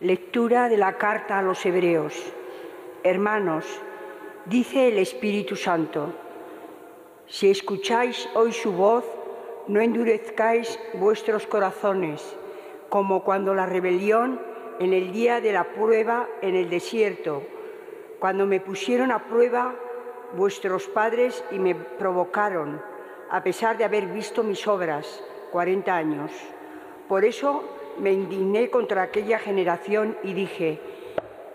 Lectura de la carta a los Hebreos. Hermanos, dice el Espíritu Santo, si escucháis hoy su voz, no endurezcáis vuestros corazones, como cuando la rebelión en el día de la prueba en el desierto, cuando me pusieron a prueba vuestros padres y me provocaron, a pesar de haber visto mis obras, 40 años. Por eso me indigné contra aquella generación y dije,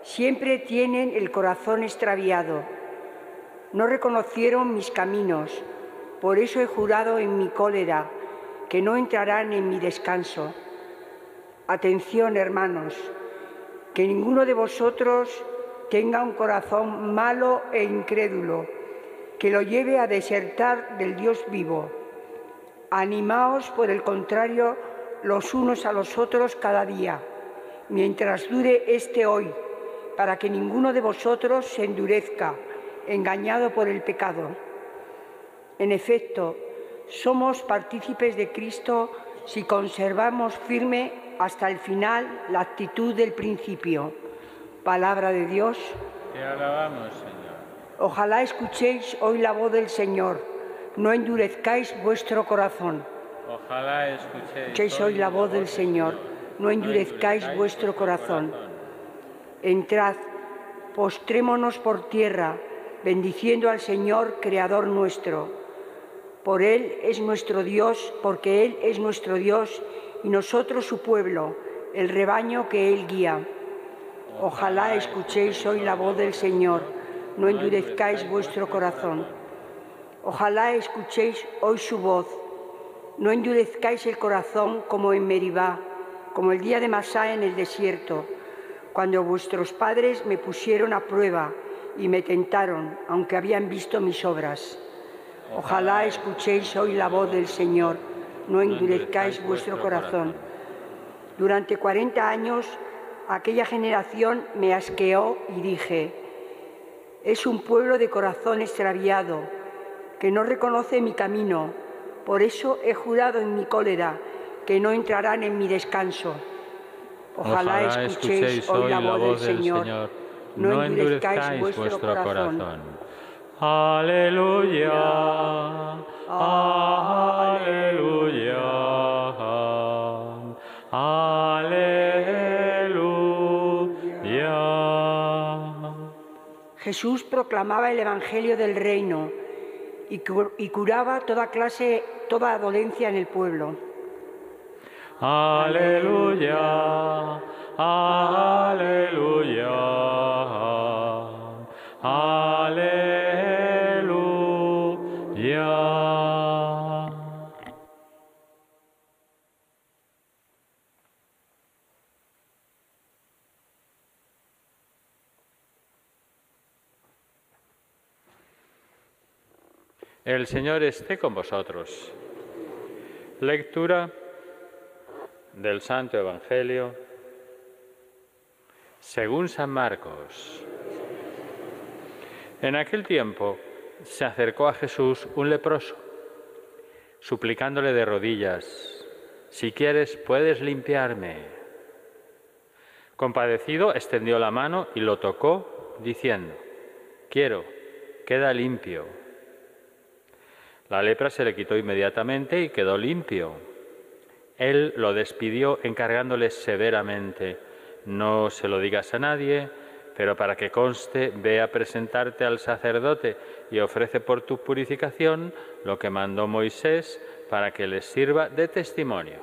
siempre tienen el corazón extraviado, no reconocieron mis caminos, por eso he jurado en mi cólera que no entrarán en mi descanso. Atención, hermanos, que ninguno de vosotros tenga un corazón malo e incrédulo, que lo lleve a desertar del Dios vivo. Animaos, por el contrario, los unos a los otros cada día, mientras dure este hoy, para que ninguno de vosotros se endurezca, engañado por el pecado. En efecto, somos partícipes de Cristo si conservamos firme hasta el final la actitud del principio. Palabra de Dios. Te alabamos, Señor. Ojalá escuchéis hoy la voz del Señor. No endurezcáis vuestro corazón. Ojalá escuchéis hoy la voz del Señor. No endurezcáis vuestro corazón. Entrad, postrémonos por tierra, bendiciendo al Señor, Creador nuestro. Por Él es nuestro Dios, porque Él es nuestro Dios y nosotros su pueblo, el rebaño que Él guía. Ojalá escuchéis hoy la voz del Señor, no endurezcáis vuestro corazón. Ojalá escuchéis hoy su voz, no endurezcáis el corazón como en Meribá, como el día de Masá en el desierto, cuando vuestros padres me pusieron a prueba y me tentaron, aunque habían visto mis obras. Ojalá escuchéis hoy la voz del Señor, no endurezcáis vuestro corazón. Durante 40 años aquella generación me asqueó y dije, es un pueblo de corazón extraviado, que no reconoce mi camino, por eso he jurado en mi cólera que no entrarán en mi descanso. Ojalá escuchéis hoy la voz del Señor, no endurezcáis vuestro corazón. Aleluya, aleluya, aleluya. Jesús proclamaba el Evangelio del Reino y curaba toda dolencia en el pueblo. Aleluya, aleluya, aleluya. El Señor esté con vosotros. Lectura del Santo Evangelio según San Marcos. En aquel tiempo se acercó a Jesús un leproso, suplicándole de rodillas, «Si quieres, puedes limpiarme». Compadecido, extendió la mano y lo tocó, diciendo, «Quiero, queda limpio». La lepra se le quitó inmediatamente y quedó limpio. Él lo despidió encargándole severamente, no se lo digas a nadie, pero para que conste, ve a presentarte al sacerdote y ofrece por tu purificación lo que mandó Moisés para que les sirva de testimonio.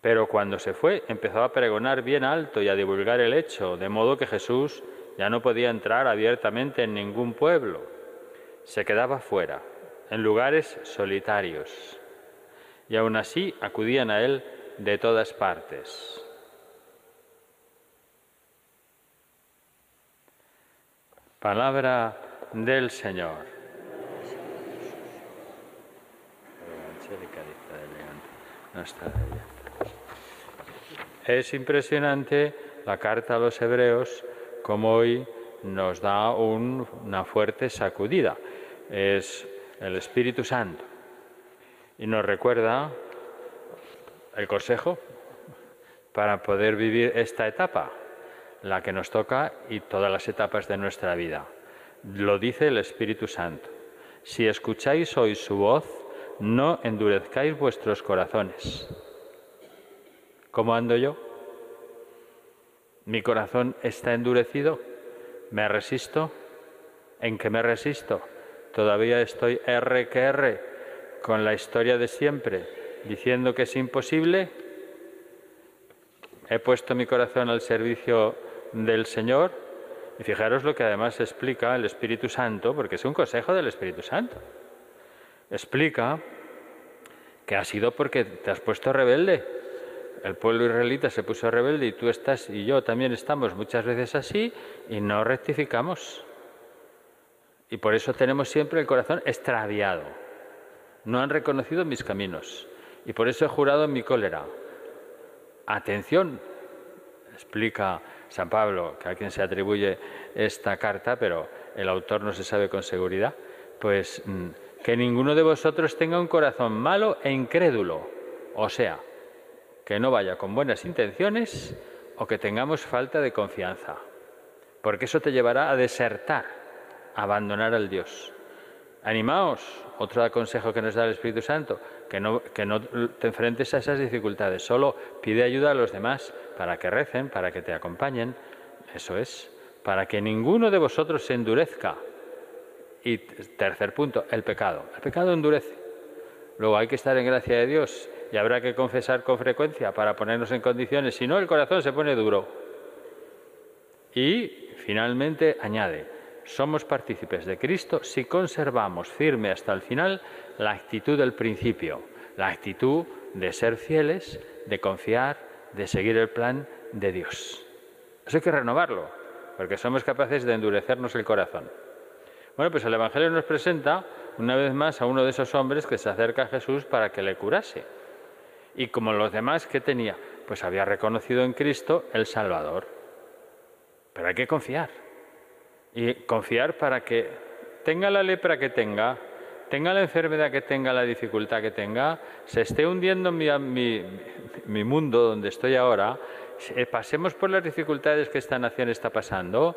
Pero cuando se fue, empezó a pregonar bien alto y a divulgar el hecho, de modo que Jesús ya no podía entrar abiertamente en ningún pueblo. Se quedaba fuera, en lugares solitarios, y aún así acudían a él de todas partes. Palabra del Señor. Es impresionante la carta a los Hebreos, como hoy nos da una fuerte sacudida. Es el Espíritu Santo y nos recuerda el consejo para poder vivir esta etapa, la que nos toca y todas las etapas de nuestra vida. Lo dice el Espíritu Santo. Si escucháis hoy su voz, no endurezcáis vuestros corazones. ¿Cómo ando yo? ¿Mi corazón está endurecido? ¿Me resisto? ¿En qué me resisto? Todavía estoy R que R con la historia de siempre, diciendo que es imposible. He puesto mi corazón al servicio del Señor. Y fijaros lo que además explica el Espíritu Santo, porque es un consejo del Espíritu Santo. Explica que ha sido porque te has puesto rebelde. El pueblo israelita se puso rebelde y tú estás y yo también estamos muchas veces así y no rectificamos. Y por eso tenemos siempre el corazón extraviado. No han reconocido mis caminos y por eso he jurado en mi cólera. Atención, explica San Pablo, que a quien se atribuye esta carta, pero el autor no se sabe con seguridad, pues que ninguno de vosotros tenga un corazón malo e incrédulo, o sea, que no vaya con buenas intenciones o que tengamos falta de confianza, porque eso te llevará a desertar, a abandonar al Dios. Animaos, otro consejo que nos da el Espíritu Santo, que no te enfrentes a esas dificultades, solo pide ayuda a los demás para que recen, para que te acompañen, eso es, para que ninguno de vosotros se endurezca. Y tercer punto, el pecado. El pecado endurece. Luego hay que estar en gracia de Dios y habrá que confesar con frecuencia para ponernos en condiciones, si no el corazón se pone duro. Y finalmente añade, somos partícipes de Cristo si conservamos firme hasta el final la actitud del principio, la actitud de ser fieles, de confiar, de seguir el plan de Dios. Eso hay que renovarlo, porque somos capaces de endurecernos el corazón. Bueno, pues el Evangelio nos presenta una vez más a uno de esos hombres que se acerca a Jesús para que le curase. Y como los demás, ¿qué tenía? Pues había reconocido en Cristo el Salvador. Pero hay que confiar. Y confiar para que tenga la lepra que tenga la enfermedad que tenga, la dificultad que tenga, se esté hundiendo mi mundo donde estoy ahora, pasemos por las dificultades que esta nación está pasando,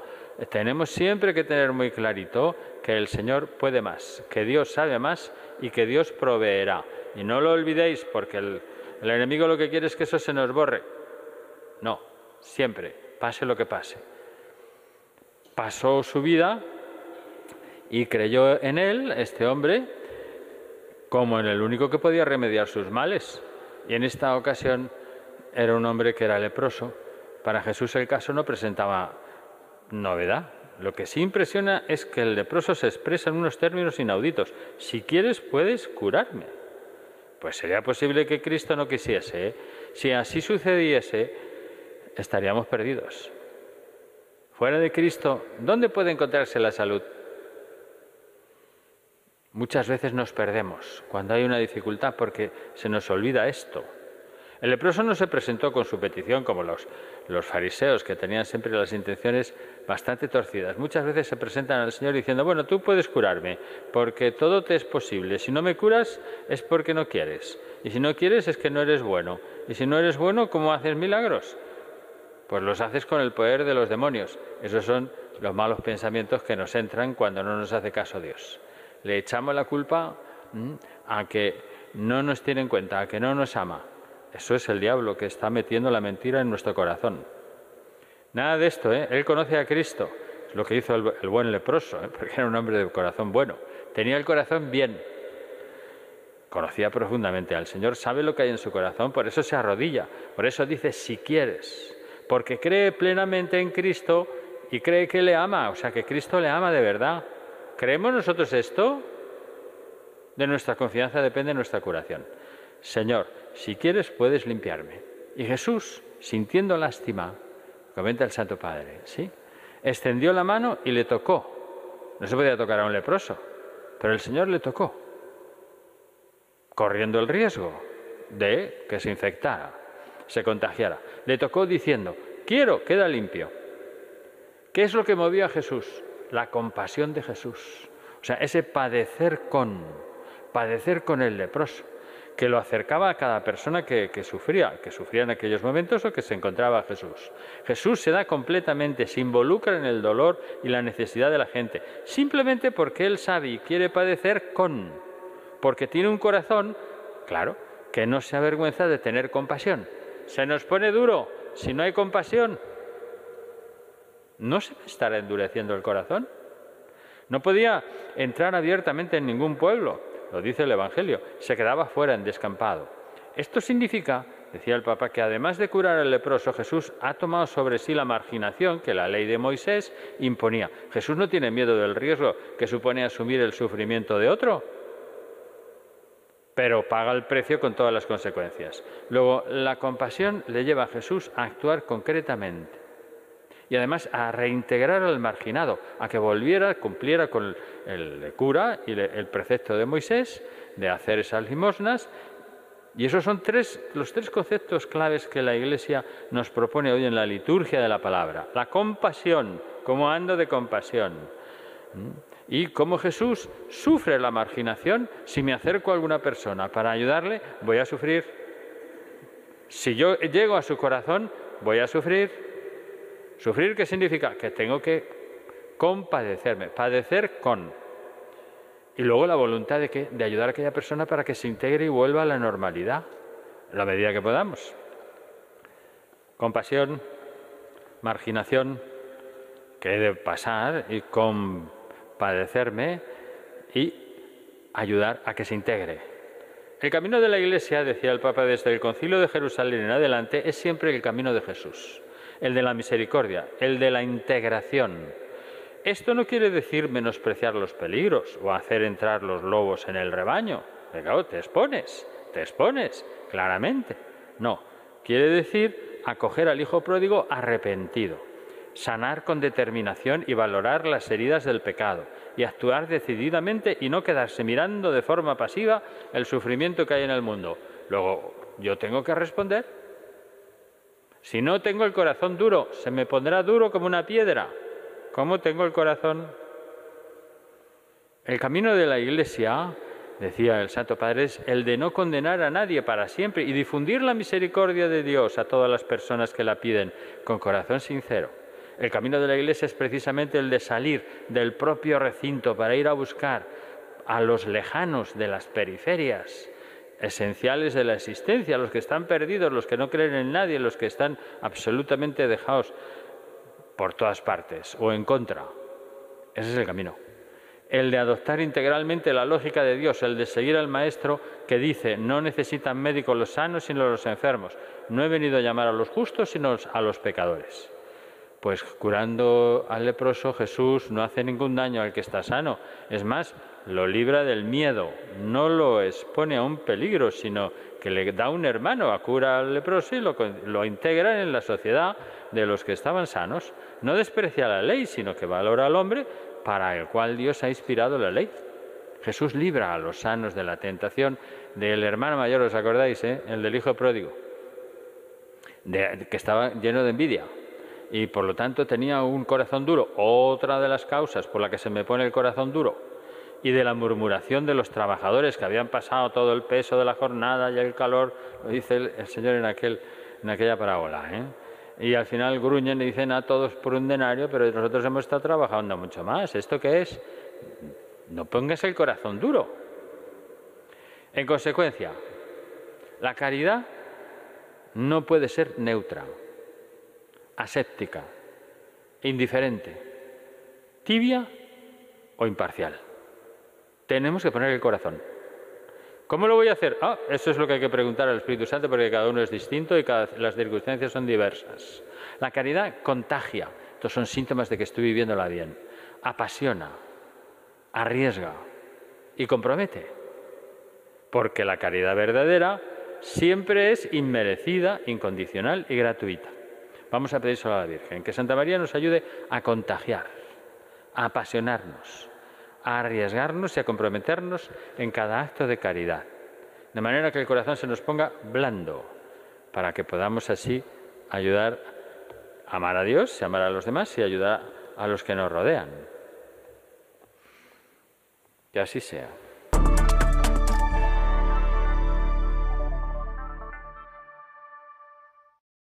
tenemos siempre que tener muy clarito que el Señor puede más, que Dios sabe más y que Dios proveerá. Y no lo olvidéis, porque el enemigo lo que quiere es que eso se nos borre. No, siempre, pase lo que pase. Pasó su vida y creyó en él, este hombre, como en el único que podía remediar sus males. Y en esta ocasión era un hombre que era leproso. Para Jesús el caso no presentaba novedad. Lo que sí impresiona es que el leproso se expresa en unos términos inauditos. Si quieres, puedes curarme. Pues sería posible que Cristo no quisiese, ¿eh? Si así sucediese, estaríamos perdidos. Fuera de Cristo, ¿dónde puede encontrarse la salud? Muchas veces nos perdemos cuando hay una dificultad porque se nos olvida esto. El leproso no se presentó con su petición como los fariseos, que tenían siempre las intenciones bastante torcidas. Muchas veces se presentan al Señor diciendo, bueno, tú puedes curarme porque todo te es posible. Si no me curas es porque no quieres. Y si no quieres es que no eres bueno. Y si no eres bueno, ¿cómo haces milagros? Pues los haces con el poder de los demonios. Esos son los malos pensamientos que nos entran cuando no nos hace caso Dios. Le echamos la culpa a que no nos tiene en cuenta, a que no nos ama. Eso es el diablo que está metiendo la mentira en nuestro corazón. Nada de esto, ¿eh? Él conoce a Cristo. Es lo que hizo el buen leproso, ¿eh? Porque era un hombre de corazón bueno. Tenía el corazón bien. Conocía profundamente al Señor, sabe lo que hay en su corazón, por eso se arrodilla. Por eso dice, si quieres... Porque cree plenamente en Cristo y cree que le ama, o sea, que Cristo le ama de verdad. ¿Creemos nosotros esto? De nuestra confianza depende nuestra curación. Señor, si quieres puedes limpiarme. Y Jesús, sintiendo lástima, comenta el Santo Padre, ¿sí? Extendió la mano y le tocó. No se podía tocar a un leproso, pero el Señor le tocó, corriendo el riesgo de que se infectara, se contagiara. Le tocó diciendo, quiero, queda limpio. ¿Qué es lo que movió a Jesús? La compasión de Jesús. O sea, ese padecer con el leproso. que lo acercaba a cada persona que sufría en aquellos momentos o que se encontraba Jesús. Jesús se da completamente, se involucra en el dolor y la necesidad de la gente, simplemente porque Él sabe y quiere padecer con, porque tiene un corazón, claro, que no se avergüenza de tener compasión. Se nos pone duro, si no hay compasión, ¿no se me estará endureciendo el corazón? No podía entrar abiertamente en ningún pueblo. Lo dice el Evangelio, se quedaba fuera en descampado. Esto significa, decía el Papa, que además de curar al leproso, Jesús ha tomado sobre sí la marginación que la ley de Moisés imponía. Jesús no tiene miedo del riesgo que supone asumir el sufrimiento de otro, pero paga el precio con todas las consecuencias. Luego, la compasión le lleva a Jesús a actuar concretamente y además a reintegrar al marginado, a que volviera, cumpliera con el cura y el precepto de Moisés, de hacer esas limosnas. Y esos son los tres conceptos claves que la Iglesia nos propone hoy en la liturgia de la palabra. La compasión, cómo ando de compasión. Y cómo Jesús sufre la marginación. Si me acerco a alguna persona para ayudarle, voy a sufrir. Si yo llego a su corazón, voy a sufrir. ¿Sufrir qué significa? Que tengo que compadecerme, padecer con. Y luego la voluntad de ayudar a aquella persona para que se integre y vuelva a la normalidad, en la medida que podamos. Compasión, marginación, que he de pasar y compadecerme y ayudar a que se integre. El camino de la Iglesia, decía el Papa, desde el Concilio de Jerusalén en adelante, es siempre el camino de Jesús. El de la misericordia, el de la integración. Esto no quiere decir menospreciar los peligros o hacer entrar los lobos en el rebaño. Claro, te expones, claramente. No, quiere decir acoger al hijo pródigo arrepentido, sanar con determinación y valorar las heridas del pecado y actuar decididamente y no quedarse mirando de forma pasiva el sufrimiento que hay en el mundo. Luego, yo tengo que responder. Si no tengo el corazón duro, se me pondrá duro como una piedra. ¿Cómo tengo el corazón? El camino de la Iglesia, decía el Santo Padre, es el de no condenar a nadie para siempre y difundir la misericordia de Dios a todas las personas que la piden con corazón sincero. El camino de la Iglesia es precisamente el de salir del propio recinto para ir a buscar a los lejanos de las periferias, esenciales de la existencia, los que están perdidos, los que no creen en nadie, los que están absolutamente dejados por todas partes o en contra. Ese es el camino. El de adoptar integralmente la lógica de Dios, el de seguir al Maestro que dice, no necesitan médicos los sanos sino los enfermos. No he venido a llamar a los justos sino a los pecadores. Pues curando al leproso, Jesús no hace ningún daño al que está sano. Es más, lo libra del miedo, no lo expone a un peligro, sino que le da un hermano a cura al leproso y lo integra en la sociedad de los que estaban sanos. No desprecia la ley, sino que valora al hombre para el cual Dios ha inspirado la ley. Jesús libra a los sanos de la tentación del hermano mayor, ¿os acordáis? El del hijo pródigo, que estaba lleno de envidia. Y por lo tanto tenía un corazón duro, otra de las causas por la que se me pone el corazón duro. Y de la murmuración de los trabajadores que habían pasado todo el peso de la jornada y el calor, lo dice el Señor en aquella parábola. Y al final gruñen y dicen a todos por un denario, pero nosotros hemos estado trabajando mucho más. ¿Esto qué es? No pongas el corazón duro. En consecuencia, la caridad no puede ser neutra, aséptica, indiferente, tibia o imparcial. Tenemos que poner el corazón. ¿Cómo lo voy a hacer? Eso es lo que hay que preguntar al Espíritu Santo, porque cada uno es distinto y las circunstancias son diversas. La caridad contagia. Estos son síntomas de que estoy viviéndola bien. Apasiona, arriesga y compromete. Porque la caridad verdadera siempre es inmerecida, incondicional y gratuita. Vamos a pedir a la Virgen que Santa María nos ayude a contagiar, a apasionarnos, a arriesgarnos y a comprometernos en cada acto de caridad, de manera que el corazón se nos ponga blando, para que podamos así ayudar a amar a Dios, amar a los demás y ayudar a los que nos rodean. Que así sea.